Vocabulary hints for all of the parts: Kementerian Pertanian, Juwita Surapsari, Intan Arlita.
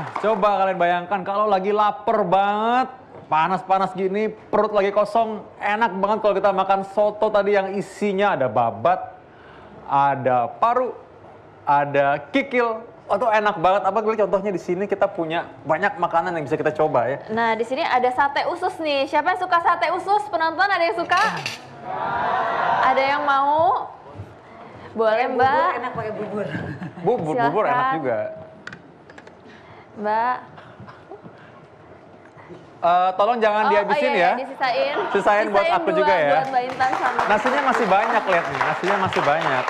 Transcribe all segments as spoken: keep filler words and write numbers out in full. Nah, coba kalian bayangkan kalau lagi lapar banget, panas-panas gini, perut lagi kosong, enak banget kalau kita makan soto tadi yang isinya ada babat, ada paru, ada kikil. Atau enak banget, apa contohnya di sini kita punya banyak makanan yang bisa kita coba ya. Nah, di sini ada sate usus nih. Siapa yang suka sate usus? Penonton ada yang suka? Ada yang mau? Boleh, Mbak. Bubur, enak pakai bubur. Bubur, Silahkan. bubur enak juga. Mbak. Uh, tolong jangan oh, dihabisin oh, iya, ya. Iya, disisain. Sisain buat aku dua, juga ya. Buat Mbak Intan sama. Nasinya masih banyak, lihat nih. Nasinya masih banyak.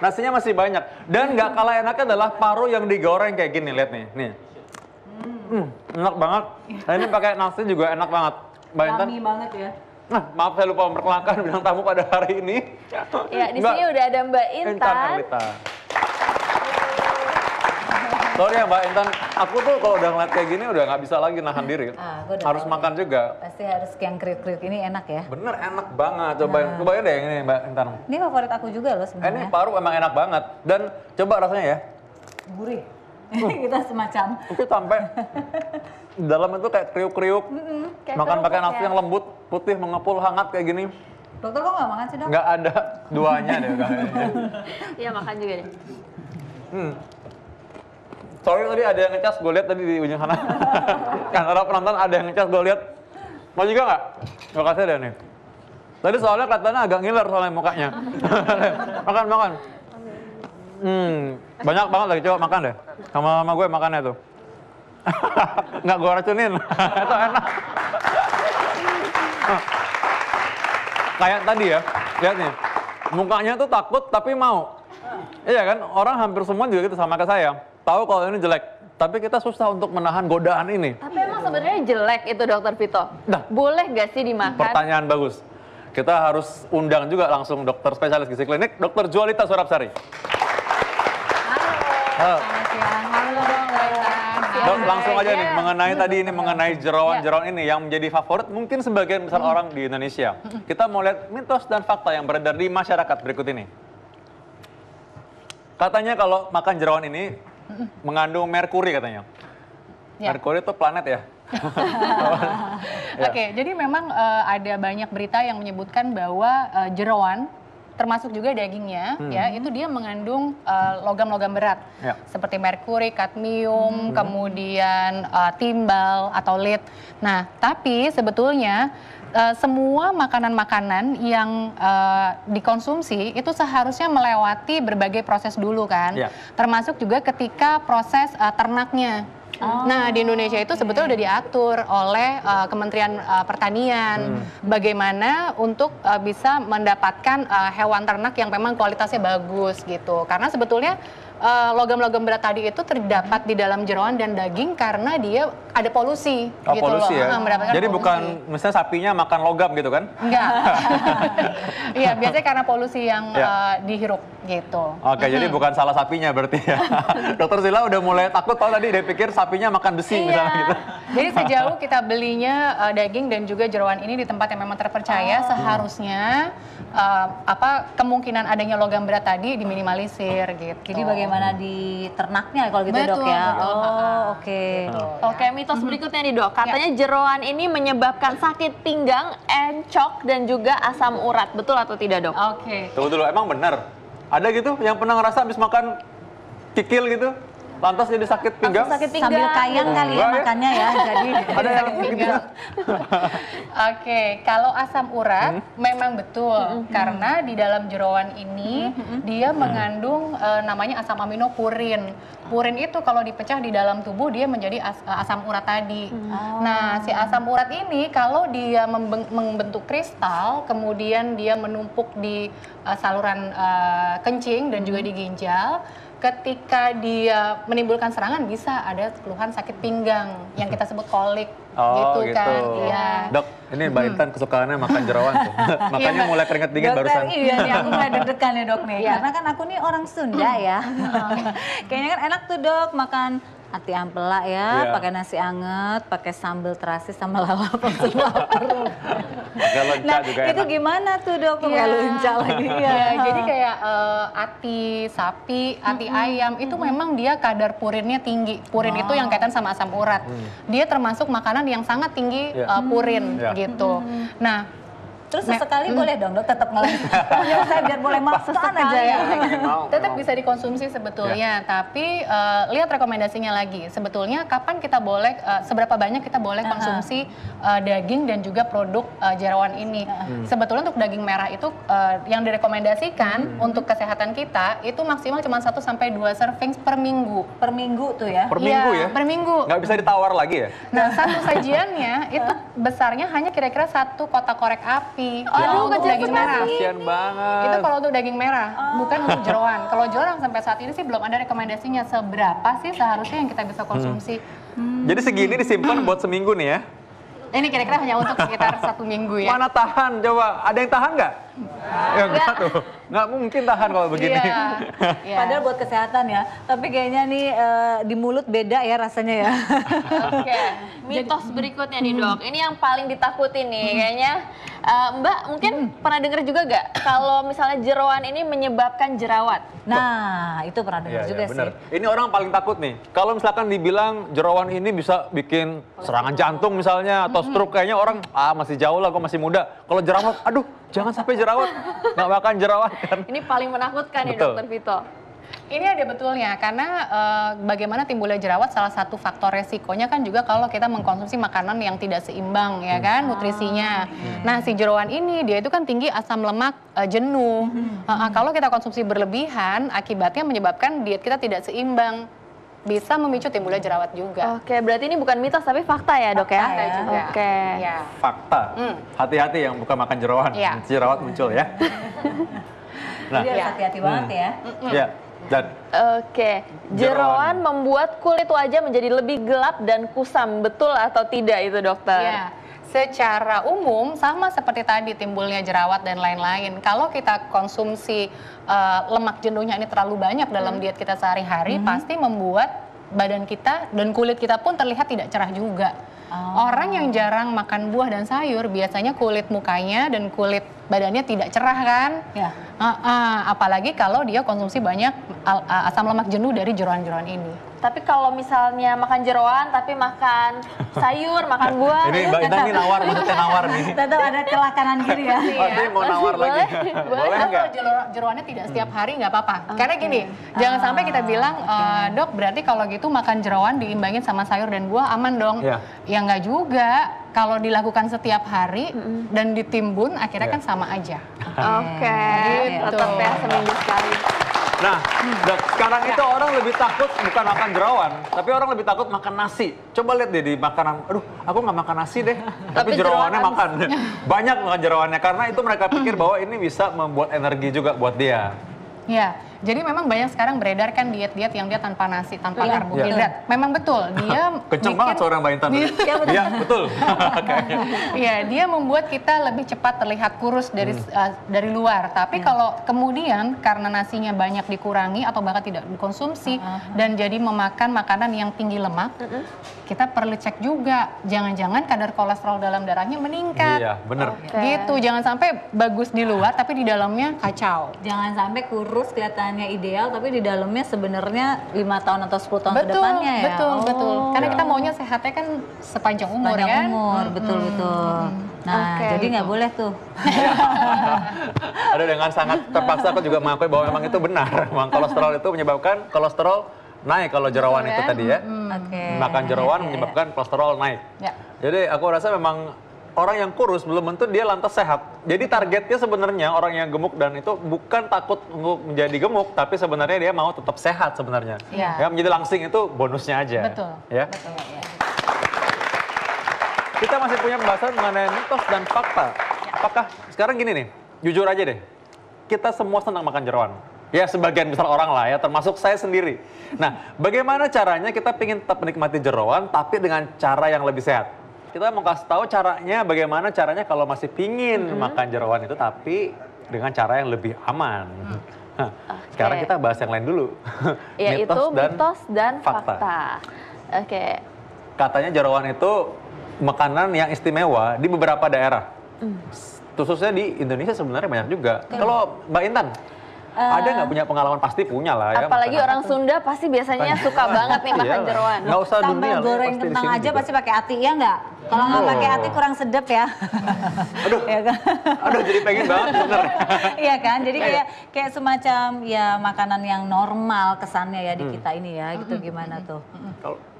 Nasinya masih banyak. Dan nggak kalah enaknya adalah paru yang digoreng kayak gini. Lihat nih. nih. Hmm, enak banget. Dan ini pakai nasi juga enak banget. Mbak Intan. Yummy banget ya. Nah, maaf saya lupa memperkenalkan bintang tamu pada hari ini. Ya, di sini udah ada Mbak Intan. Intan Arlita. Sorry ya Mbak Intan, aku tuh kalau udah ngeliat kayak gini udah nggak bisa lagi nahan diri. Ah, harus tahu. Makan juga. Pasti harus yang kriuk-kriuk ini enak ya. Bener enak banget, cobain. Nah. Cobain deh yang ini Mbak Intan. Ini favorit aku juga loh sebenarnya. Eh, ini paru emang enak banget. Dan coba rasanya ya. Gurih. Uh. Kita semacam. Itu sampai dalam itu kayak kriuk-kriuk. Mm -mm, kayak makan pakai nasi ya. Yang lembut, putih, mengepul, hangat kayak gini. Dokter kok nggak makan sih dok? Nggak ada duanya deh kayaknya. Iya makan juga deh. Hmm. Sorry tadi ada yang ngecas, gue lihat tadi di ujung sana. Karena penonton ada yang ngecas, gue lihat. Mau juga nggak? Makasih deh nih. Tadi soalnya kelihatannya agak ngiler soalnya mukanya. Makan, makan. Hmm, banyak banget lagi, coba makan deh. Sama mama gue makannya tuh. Nggak gue racunin, itu enak. Kayak tadi ya, lihat nih. Mukanya tuh takut tapi mau. Iya kan, orang hampir semua juga gitu sama kayak saya. Tahu kalau ini jelek, tapi kita susah untuk menahan godaan ini. Tapi emang sebenarnya jelek itu dokter Vito? Nah, boleh gak sih dimakan? Pertanyaan bagus. Kita harus undang juga langsung dokter spesialis gizi klinik, dokter Juwita Surapsari. Halo. Halo. Halo. Halo. Dok, langsung aja nih, mengenai tadi ini, mengenai jerawan-jerawan ini yang menjadi favorit mungkin sebagian besar hmm. orang di Indonesia. Kita mau lihat mitos dan fakta yang beredar di masyarakat berikut ini. Katanya kalau makan jerawan ini, mengandung merkuri katanya. Ya. Merkuri itu planet ya? Ya. Oke, jadi memang uh, ada banyak berita yang menyebutkan bahwa uh, jerawan, termasuk juga dagingnya, hmm. ya itu dia mengandung logam-logam uh, berat. Ya. Seperti merkuri, kadmium, hmm. kemudian uh, timbal atau lead. Nah, tapi sebetulnya Uh, semua makanan-makanan yang uh, dikonsumsi itu seharusnya melewati berbagai proses dulu kan, yeah. termasuk juga ketika proses uh, ternaknya. Oh, nah di Indonesia itu okay. sebetulnya udah diatur oleh uh, Kementerian uh, Pertanian hmm. bagaimana untuk uh, bisa mendapatkan uh, hewan ternak yang memang kualitasnya bagus gitu. Karena sebetulnya logam-logam uh, berat tadi itu terdapat di dalam jerawan dan daging karena dia ada polusi. Oh, gitu polusi loh. Ya? Nah, jadi polusi. Bukan misalnya sapinya makan logam gitu kan? Enggak. Iya, biasanya karena polusi yang yeah. uh, dihirup gitu. Oke, okay, mm-hmm. jadi bukan salah sapinya berarti ya. Dokter Sila udah mulai takut kalau tadi dia pikir sapinya makan besi iya. misalnya gitu. Jadi sejauh kita belinya uh, daging dan juga jerawan ini di tempat yang memang terpercaya oh. seharusnya uh, apa kemungkinan adanya logam berat tadi diminimalisir gitu. Jadi bagaimana Bagaimana di ternaknya kalau gitu betul, dok ya? Betul. Oh oke. Okay. Oke okay, mitos berikutnya nih dok, katanya ya. Jerawan ini menyebabkan sakit pinggang, encok dan juga asam urat, betul atau tidak dok? Oke. Okay. Tunggu dulu, emang benar? Ada gitu yang pernah ngerasa habis makan kikil gitu? Lantas jadi sakit pinggang, sakit pinggang. Sambil kayang hmm. kali ya, makannya ya, jadi ada yang sakit pinggang. Oke, kalau asam urat hmm? memang betul, hmm. karena di dalam jerawan ini hmm. dia mengandung uh, namanya asam amino purin. Purin itu kalau dipecah di dalam tubuh dia menjadi as asam urat tadi. Hmm. Nah, si asam urat ini kalau dia membentuk kristal, kemudian dia menumpuk di uh, saluran uh, kencing dan juga di ginjal. Ketika dia menimbulkan serangan bisa ada keluhan sakit pinggang yang kita sebut kolik oh, gitu, gitu kan. Iya. Dok, ini Mbak Intan hmm. kesukaannya makan jerawan tuh. Makanya mulai keringat dingin dokter, barusan. Iya nih, aku mulai deg-degan ya dok nih. Karena kan aku nih orang Sunda ya. Kayaknya kan enak tuh dok makan Ati ampela ya, yeah. pakai nasi anget, pakai sambal terasi sama lalap. Nah, juga itu enak. Gimana tuh dok? Pakai yeah. lunca lagi ya. Yeah, jadi kayak uh, ati sapi, ati mm -hmm. ayam itu mm -hmm. memang dia kadar purinnya tinggi. Purin oh. itu yang kaitan sama asam urat. Mm. Dia termasuk makanan yang sangat tinggi yeah. uh, purin mm. gitu. Mm. Nah. Terus sesekali nah, boleh dong dok tetap ngeles. Ya saya biar boleh makan aja ya. Tetap bisa dikonsumsi sebetulnya, ya. tapi uh, lihat rekomendasinya lagi. Sebetulnya kapan kita boleh, uh, seberapa banyak kita boleh uh-huh. konsumsi uh, daging dan juga produk uh, jeroan ini. Uh-huh. Sebetulnya untuk daging merah itu uh, yang direkomendasikan uh-huh. untuk kesehatan kita itu maksimal cuma satu sampai dua servings per minggu. Per minggu tuh ya? Per minggu ya? ya? Per minggu. Nggak bisa ditawar lagi ya? Nah satu sajiannya itu besarnya hanya kira-kira satu kotak korek api. Oh, aduh, untuk daging merah. Kasian banget. Itu kalau untuk daging merah, oh. bukan untuk jeroan. Kalau jeroan sampai saat ini sih belum ada rekomendasinya seberapa sih seharusnya yang kita bisa konsumsi. Hmm. Hmm. Jadi segini disimpan hmm. buat seminggu nih ya? Ini kira-kira hanya untuk sekitar satu minggu ya. Mana tahan coba? Ada yang tahan nggak? Ya enggak tuh. Nggak mungkin tahan kalau begini. Yeah. Yeah. Padahal buat kesehatan ya. Tapi kayaknya nih uh, di mulut beda ya rasanya ya. Oke. Okay. Mitos jadi, berikutnya nih dok. Ini yang paling ditakuti nih hmm. kayaknya. Uh, Mbak mungkin hmm. pernah dengar juga nggak kalau misalnya jeroan ini menyebabkan jerawat? Nah itu pernah dengar ya, juga ya, bener. sih. Ini orang paling takut nih. Kalau misalkan dibilang jeroan ini bisa bikin serangan jantung misalnya atau stroke, kayaknya orang ah masih jauh lah, gue masih muda. Kalau jerawat, aduh. Jangan sampai jerawat, nggak makan jerawat kan. Ini paling menakutkan ya dokter Vito. Ini ada betulnya, karena uh, bagaimana timbulnya jerawat salah satu faktor resikonya kan juga kalau kita mengkonsumsi makanan yang tidak seimbang ya kan, hmm. nutrisinya. Hmm. Nah si jeroan ini dia itu kan tinggi asam lemak uh, jenuh. Hmm. Uh, uh, kalau kita konsumsi berlebihan, akibatnya menyebabkan diet kita tidak seimbang. Bisa memicu timbulnya jerawat juga. Oke, berarti ini bukan mitos tapi fakta ya dok ya? Fakta juga. Oke. Ya. Fakta, hati-hati yang bukan makan jeroan, ya. jerawat muncul ya. Nah, jadi harus hati-hati ya. banget ya. Hmm. ya. Dan Oke, jeroan, jeroan membuat kulit wajah menjadi lebih gelap dan kusam, betul atau tidak itu dokter? Ya. Secara umum sama seperti tadi timbulnya jerawat dan lain-lain. Kalau kita konsumsi uh, lemak jenuhnya ini terlalu banyak dalam diet kita sehari-hari, mm-hmm. pasti membuat badan kita dan kulit kita pun terlihat tidak cerah juga. Oh. Orang yang jarang makan buah dan sayur biasanya kulit mukanya dan kulit badannya tidak cerah kan? Ya. Uh, uh, apalagi kalau dia konsumsi banyak asam lemak jenuh dari jeroan-jeroan ini. Tapi kalau misalnya makan jeroan, tapi makan sayur, makan buah. Ini Mbak Intan ini nawar, maksudnya nawar nih. Tetap ada celah kanan kiri ya. Pasti mau nawar lagi. Boleh nggak? Kalau jeroannya tidak setiap hari nggak apa-apa. Karena gini, jangan sampai kita bilang, dok berarti kalau gitu makan jeroan diimbangin sama sayur dan buah aman dong. Ya nggak juga. Kalau dilakukan setiap hari dan ditimbun, akhirnya kan sama aja. Oke, tetap ya seminggu sekali. Nah, hmm. sekarang itu orang lebih takut bukan makan jeroan, tapi orang lebih takut makan nasi. Coba lihat deh di makanan, aduh aku nggak makan nasi deh, tapi, tapi jeroannya makan. Banyak makan jeroannya, karena itu mereka pikir bahwa ini bisa membuat energi juga buat dia. Ya, jadi memang banyak sekarang beredar kan diet-diet yang dia tanpa nasi, tanpa ya. karbohidrat. Ya. Memang betul, dia kenceng banget seorang Mbak Intan. Iya, betul. Ya, betul. Ya, dia membuat kita lebih cepat terlihat kurus dari hmm. uh, dari luar. Tapi ya. kalau kemudian karena nasinya banyak dikurangi atau bahkan tidak dikonsumsi uh-huh. dan jadi memakan makanan yang tinggi lemak, uh-huh. kita perlu cek juga, jangan-jangan kadar kolesterol dalam darahnya meningkat. Iya, bener. Okay. Gitu, jangan sampai bagus di luar tapi di dalamnya kacau. Jangan sampai kurus kelihatannya ideal tapi di dalamnya sebenarnya lima tahun atau sepuluh tahun betul, ke depannya ya. Betul, oh, betul. Karena ya. kita maunya sehatnya kan sepanjang umur sepanjang kan. umur, betul, hmm. betul. Nah, okay, jadi nggak gitu. boleh tuh. Aduh, dengan sangat terpaksa aku juga mengakui bahwa memang itu benar. Memang kolesterol itu menyebabkan kolesterol naik kalau jeroan Betul, itu kan? tadi ya, hmm. okay. makan jeroan menyebabkan kolesterol naik. Ya. Jadi aku rasa memang orang yang kurus belum tentu dia lantas sehat. Jadi targetnya sebenarnya orang yang gemuk dan itu bukan takut untuk menjadi gemuk, tapi sebenarnya dia mau tetap sehat sebenarnya. Ya, ya menjadi langsing itu bonusnya aja. Betul. Ya. Betul, ya. Kita masih punya pembahasan mengenai mitos dan fakta. Ya. Apakah sekarang gini nih, jujur aja deh, kita semua senang makan jeroan. Ya sebagian besar orang lah ya, termasuk saya sendiri. Nah, bagaimana caranya kita ingin tetap menikmati jeroan tapi dengan cara yang lebih sehat? Kita mau kasih tahu caranya, bagaimana caranya kalau masih pingin mm-hmm. makan jeroan itu tapi dengan cara yang lebih aman. Mm. Nah, okay. Sekarang kita bahas yang lain dulu. Yaitu mitos dan, mitos dan fakta. fakta. Oke. Okay. Katanya jerawan itu makanan yang istimewa di beberapa daerah. Mm. Khususnya di Indonesia sebenarnya banyak juga. Mm. Kalau Mbak Intan, uh, ada nggak punya pengalaman? Pasti punya lah ya. Apalagi orang itu. Sunda pasti biasanya suka banget nih makan jerawan. Nggak usah tambah dunia, goreng tentang aja juga. Pasti pakai ati, ya nggak? Kalau nggak oh. pakai ati kurang sedap ya. Aduh, ya kan? Aduh jadi pengen banget bener. Iya kan, jadi kayak kayak semacam ya makanan yang normal kesannya ya di hmm. kita ini ya, gitu hmm. gimana hmm. tuh? Hmm.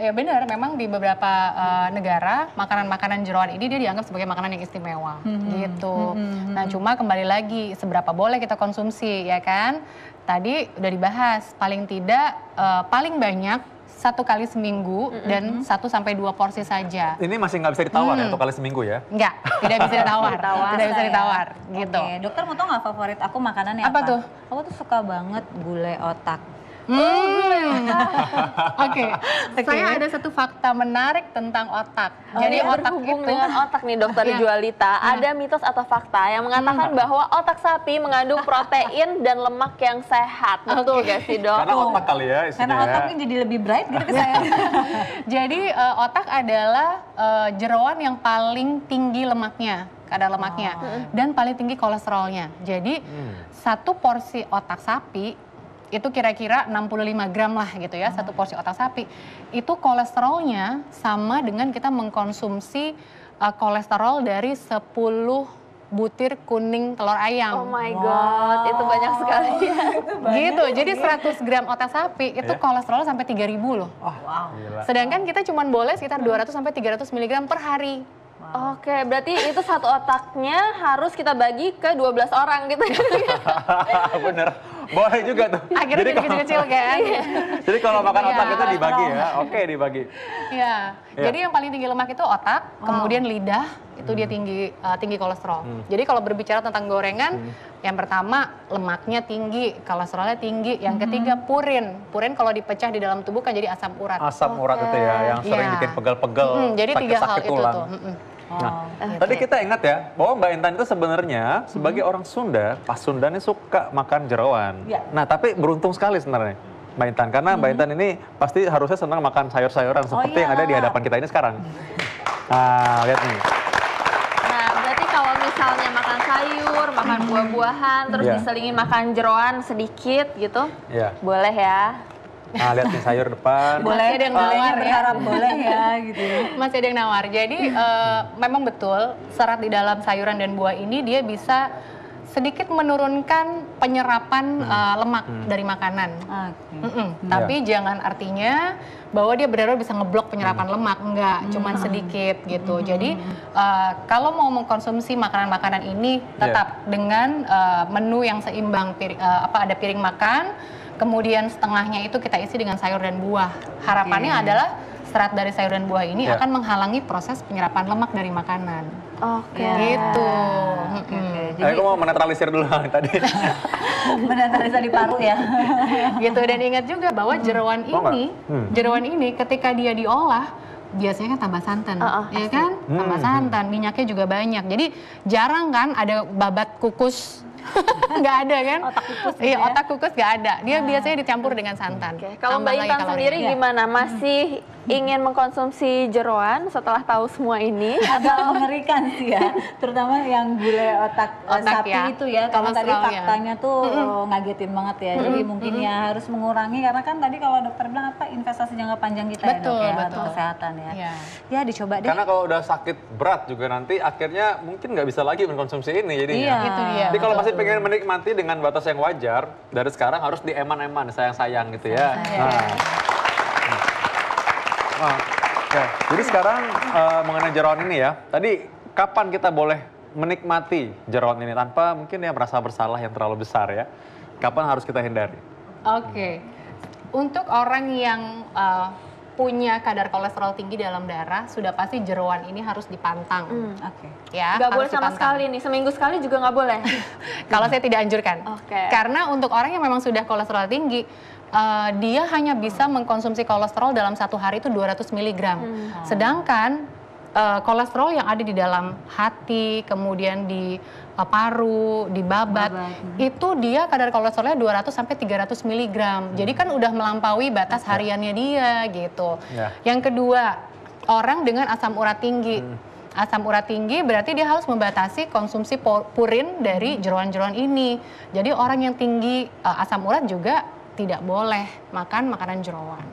Ya benar, memang di beberapa uh, negara makanan-makanan jerawan ini dia dianggap sebagai makanan yang istimewa, hmm. gitu. Hmm. Nah cuma kembali lagi seberapa boleh kita konsumsi, ya kan? Tadi udah dibahas, paling tidak uh, paling banyak satu kali seminggu mm-hmm. dan satu sampai dua porsi saja. Ini masih nggak bisa ditawar hmm. ya, satu kali seminggu ya? Enggak, tidak bisa ditawar, tidak bisa ditawar, ya. Gitu. Oke. Dokter mau tau nggak favorit aku makanannya apa? Apa tuh? Aku tuh suka banget gulai otak. Hmm. Oh, Oke, okay. okay. Saya ada satu fakta menarik tentang otak. Oh, jadi otak berhubung itu dengan otak nih dokter Juwita. Ada mitos atau fakta yang mengatakan hmm. bahwa otak sapi mengandung protein dan lemak yang sehat. Betul okay. gak sih dok? Karena otak kali ya isinya. Karena otaknya jadi lebih bright gitu ke saya. Jadi uh, otak adalah uh, jerawan yang paling tinggi lemaknya. Ada lemaknya oh. dan paling tinggi kolesterolnya. Jadi hmm. satu porsi otak sapi itu kira-kira enam puluh lima gram lah gitu ya, hmm. satu porsi otak sapi. Itu kolesterolnya sama dengan kita mengkonsumsi uh, kolesterol dari sepuluh butir kuning telur ayam. Oh my god, wow. itu banyak sekali. Ya. Itu banyak gitu, sekali. Jadi seratus gram otak sapi itu yeah. kolesterol sampai tiga ribu loh. Oh, wow. Sedangkan kita cuma boleh sekitar dua ratus sampai tiga ratus miligram per hari. Wow. Oke, berarti itu satu otaknya harus kita bagi ke dua belas orang gitu. Bener, boleh juga tuh. Akhirnya jadi kecil-kecil kan. Jadi kalau makan otak itu dibagi ya, oke dibagi. Ya. ya, jadi yang paling tinggi lemak itu otak, wow. kemudian lidah, itu hmm. dia tinggi uh, tinggi kolesterol. Hmm. Jadi kalau berbicara tentang gorengan, hmm. yang pertama lemaknya tinggi, kolesterolnya tinggi. Yang hmm. ketiga purin, purin kalau dipecah di dalam tubuh kan jadi asam urat. Asam okay. urat itu ya, yang sering ya. bikin pegal-pegal, hmm. jadi sakit, tiga hal sakit itu tulang. Tuh. Hmm. Nah, oh, tadi okay. kita ingat ya bahwa Mbak Intan itu sebenarnya sebagai hmm. orang Sunda, pas Sundanya suka makan jerawan. Yeah. Nah, tapi beruntung sekali sebenarnya Mbak Intan karena hmm. Mbak Intan ini pasti harusnya senang makan sayur-sayuran seperti oh, yeah. yang ada di hadapan kita ini sekarang. Nah, lihat nih. Nah, berarti kalau misalnya makan sayur, makan buah-buahan, terus yeah. diselingin makan jerawan sedikit gitu, yeah. boleh ya? Nah, lihat nih sayur depan. Boleh ada yang nawar ya. Boleh ya gitu. Masih ada yang nawar. Jadi uh, memang betul serat di dalam sayuran dan buah ini dia bisa sedikit menurunkan penyerapan hmm. uh, lemak hmm. dari makanan. Okay. Mm -mm. Yeah. Tapi jangan artinya bahwa dia benar-benar bisa ngeblok penyerapan hmm. lemak, enggak, hmm. cuman sedikit gitu. Hmm. Jadi uh, kalau mau mengkonsumsi makanan-makanan ini tetap yeah. dengan uh, menu yang seimbang, piring, uh, apa ada piring makan. Kemudian setengahnya itu kita isi dengan sayur dan buah. Harapannya okay. adalah serat dari sayur dan buah ini yeah. akan menghalangi proses penyerapan lemak dari makanan. Oke. Okay. Gitu. Okay. Okay. Jadi aku mau menetralisir dulu tadi. Menetralisir di paru ya. Gitu, dan ingat juga bahwa jerawan hmm. ini, hmm. jerawan ini ketika dia diolah biasanya kan tambah santan, uh, uh, ya kan? Hmm. Tambah santan, minyaknya juga banyak. Jadi jarang kan ada babat kukus, nggak ada kan? Otak kukus, iya ya? Otak kukus nggak ada. Dia nah. biasanya dicampur dengan santan. Okay. Kalau Mbak Intan sendiri ya. Gimana? Masih ingin mengkonsumsi jerawan setelah tahu semua ini? Agak mengerikan sih ya, terutama yang gulai otak, otak sapi ya. Itu ya. Kalau tadi faktanya ya. Tuh mm-hmm. ngagetin banget ya. Mm-hmm. Jadi mungkin mm-hmm. ya harus mengurangi karena kan tadi kalau dokter bilang apa investasi jangka panjang kita betul, ya dok ya untuk kesehatan. Ya. Ya dicoba deh. Karena kalau udah sakit berat juga nanti akhirnya mungkin nggak bisa lagi mengkonsumsi ini jadinya. Iya. Gitu dia. Jadi kalau masih pengen menikmati dengan batas yang wajar, dari sekarang harus dieman-eman, sayang-sayang gitu ya. Sayang. Nah. Nah. Nah. Jadi sekarang uh, mengenai jerawan ini ya, tadi kapan kita boleh menikmati jerawan ini tanpa mungkin ya merasa bersalah yang terlalu besar ya? Kapan harus kita hindari? Oke, okay. Untuk orang yang uh, punya kadar kolesterol tinggi dalam darah, sudah pasti jerawan ini harus dipantang. Hmm. Oke. Okay. Ya, gak boleh sama dipantang. Sekali nih, seminggu sekali juga nggak boleh. Kalau saya tidak anjurkan. Okay. Karena untuk orang yang memang sudah kolesterol tinggi, uh, dia hanya bisa mengkonsumsi kolesterol dalam satu hari itu dua ratus miligram. Hmm. Sedangkan uh, kolesterol yang ada di dalam hati, kemudian di uh, paru, di babat, babat. itu dia kadar kolesterolnya dua ratus sampai tiga ratus miligram. Jadi kan udah melampaui batas hariannya dia gitu. Ya. Yang kedua, orang dengan asam urat tinggi. Hmm. Asam urat tinggi berarti dia harus membatasi konsumsi purin dari jeroan-jeroan ini. Jadi orang yang tinggi uh, asam urat juga tidak boleh makan makanan jeroan.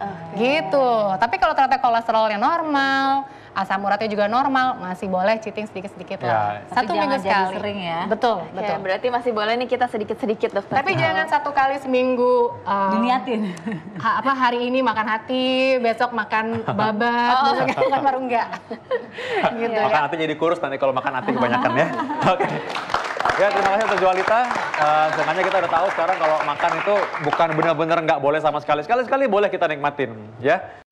Okay. Gitu. Tapi kalau ternyata kolesterolnya normal, asam uratnya juga normal, masih boleh cheating sedikit-sedikit lah. Ya. Satu minggu sekali. Sering ya. Betul, okay, betul. Berarti masih boleh nih kita sedikit-sedikit, dokter. Tapi oh. jangan satu kali seminggu. Um, Diniatin. Ha, apa hari ini makan hati, besok makan babat, oh. besok makan paru enggak. Gitu, makan ya. Hati jadi kurus nanti kalau makan hati kebanyakan ya. Oke. Okay. Ya, terima kasih untuk Juwita. Uh, Sebenarnya kita udah tahu sekarang kalau makan itu bukan benar-benar nggak boleh sama sekali. Sekali-sekali boleh kita nikmatin, ya.